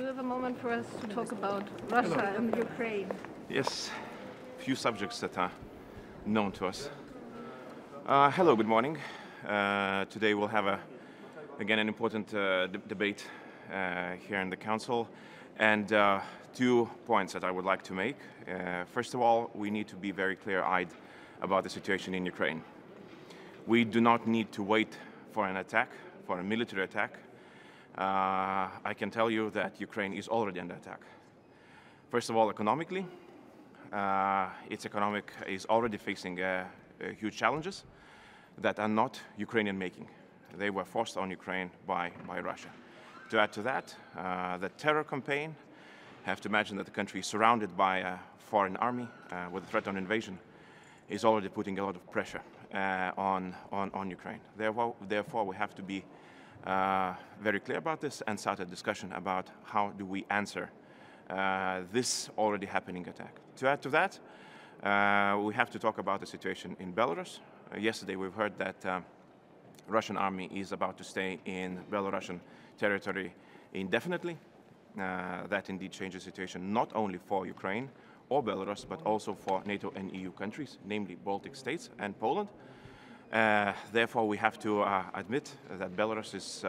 Do you have a moment for us to talk about Russia and Ukraine? Yes, few subjects that are known to us. Hello, good morning. Today we'll have again an important debate here in the Council, and 2 points that I would like to make. First of all, we need to be very clear-eyed about the situation in Ukraine. We do not need to wait for an attack, for a military attack. I can tell you that Ukraine is already under attack. First of all, economically, its economic is already facing huge challenges that are not Ukrainian making. They were forced on Ukraine by Russia. To add to that, the terror campaign. Have to imagine that the country is surrounded by a foreign army with a threat on invasion is already putting a lot of pressure on Ukraine. Therefore, we have to be very clear about this and start a discussion about how do we answer this already happening attack. To add to that, we have to talk about the situation in Belarus. Yesterday we've heard that Russian army is about to stay in Belarusian territory indefinitely. That indeed changes the situation not only for Ukraine or Belarus, but also for NATO and EU countries, namely Baltic States and Poland. Therefore, we have to admit that Belarus is,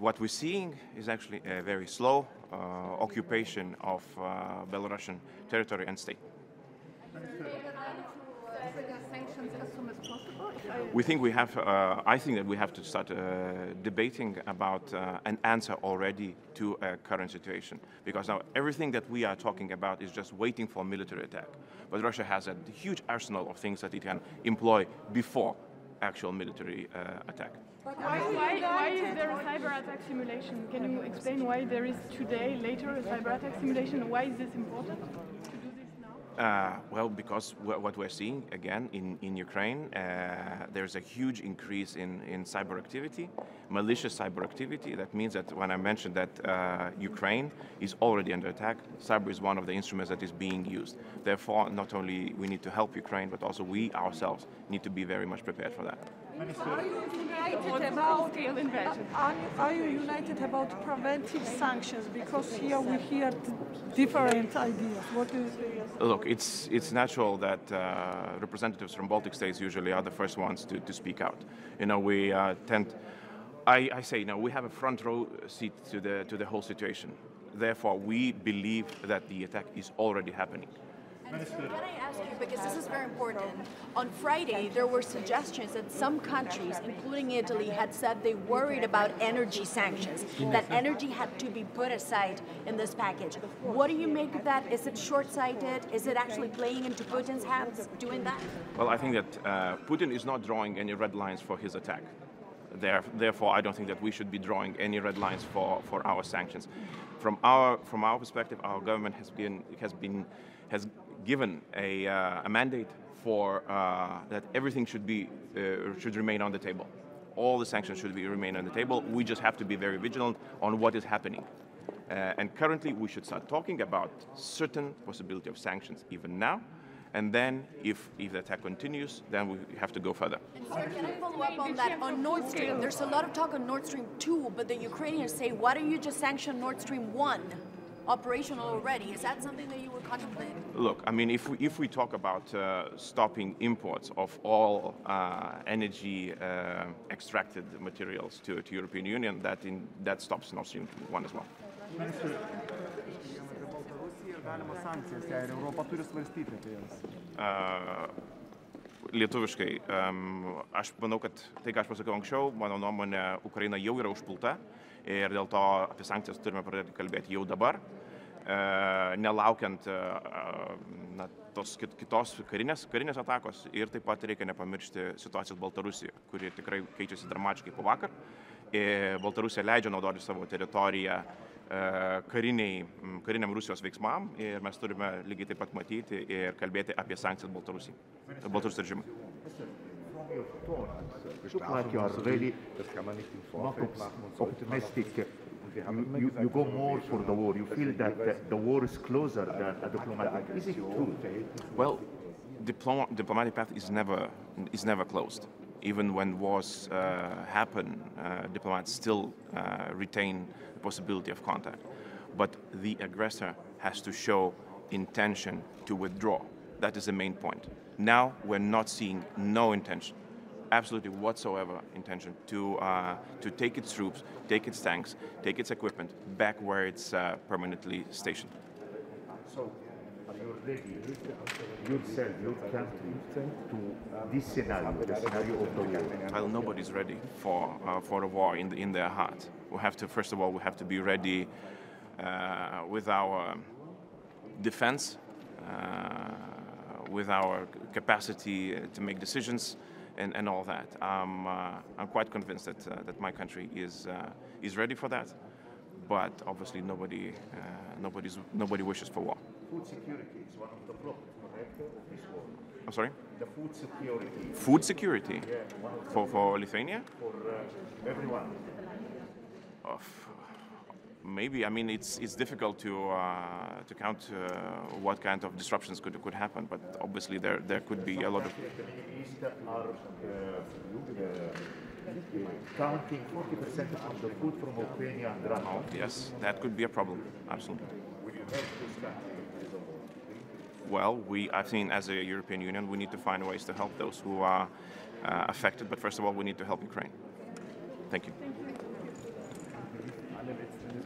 what we're seeing is actually a very slow occupation of Belarusian territory and state. We think we have, I think that we have to start debating about an answer already to a current situation. Because now everything that we are talking about is just waiting for a military attack. But Russia has a huge arsenal of things that it can employ before actual military attack. But why is there a cyber attack simulation? Can you explain why there is today, later, a cyber attack simulation? Why is this important? Well, because what we're seeing, again, in Ukraine, there's a huge increase in cyber activity, malicious cyber activity. That means that when I mentioned that Ukraine is already under attack, cyber is one of the instruments that is being used. Therefore, not only we need to help Ukraine, but also we ourselves need to be very much prepared for that. Are you united about preventive sanctions? Because here we hear different ideas. What is the... Look, it's natural that representatives from Baltic states usually are the first ones to speak out. You know, we I say, you know, we have a front row seat to the whole situation. Therefore, we believe that the attack is already happening. So can I ask you, because this is very important, on Friday there were suggestions that some countries, including Italy, had said they worried about energy sanctions, that energy had to be put aside in this package. What do you make of that? Is it short-sighted? Is it actually playing into Putin's hands, doing that? Well, I think that Putin is not drawing any red lines for his attack. Therefore, I don't think that we should be drawing any red lines for our sanctions. From our perspective, our government has given a mandate for that everything should be should remain on the table. All the sanctions should remain on the table. We just have to be very vigilant on what is happening. And currently, we should start talking about certain possibility of sanctions even now. And then, if the attack continues, then we have to go further. And sir, can I follow up on that? On Nord Stream, there's a lot of talk on Nord Stream 2, but the Ukrainians say, why don't you just sanction Nord Stream 1? Operational already. Is that something that you were contemplating? Look, I mean, if we talk about stopping imports of all energy extracted materials to European Union, that stops Nord Stream 1 as well. Lietuviškai, aš manau, kad tai, ką aš pasakiau anksčiau, mano nuomonė, Ukraina jau yra užpulta ir dėl to apie sankcijas turime pradėti kalbėti jau dabar, nelaukiant tos kitos karinės atakos ir taip pat reikia nepamiršti situacijos Baltarusijoje, kuri tikrai keičiasi dramatiškai po vakar. Baltarusija leidžia naudoti savo teritoriją kariniam Rusijos veiksmam ir mes turime lygiai taip pat matyti ir kalbėti apie sankcijas Baltarusijos režimui. You go more for the war. You feel that the war is closer than a diplomatic path. Is it true? Well, diplomatic path is never closed. even when wars happen, diplomats still retain the possibility of contact. But the aggressor has to show intention to withdraw. That is the main point. Now we're not seeing no intention, absolutely whatsoever intention to take its troops, take its tanks, take its equipment back where it's permanently stationed. So, are you ready yourself, your country, to this scenario, the scenario of the war? Well, nobody's ready for a war in their heart. We have to, first of all, we have to be ready with our defense, with our capacity to make decisions, and all that. I'm quite convinced that that my country is ready for that, but obviously nobody wishes for war. Food security is one of the problems, correct, of this war. I'm sorry? The food security. Food security? Yeah, for Lithuania? For everyone. Maybe, I mean, it's difficult to count what kind of disruptions could happen, but obviously there could be a lot of. The Middle East are counting 40% of the food from Ukraine and Russia. Oh, yes, that could be a problem, absolutely. Will you help this country? Well, I've seen as a European Union, we need to find ways to help those who are affected, but first of all, we need to help Ukraine. Thank you.